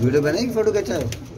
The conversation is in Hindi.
वीडियो बनाएगी फोटो कैसा है।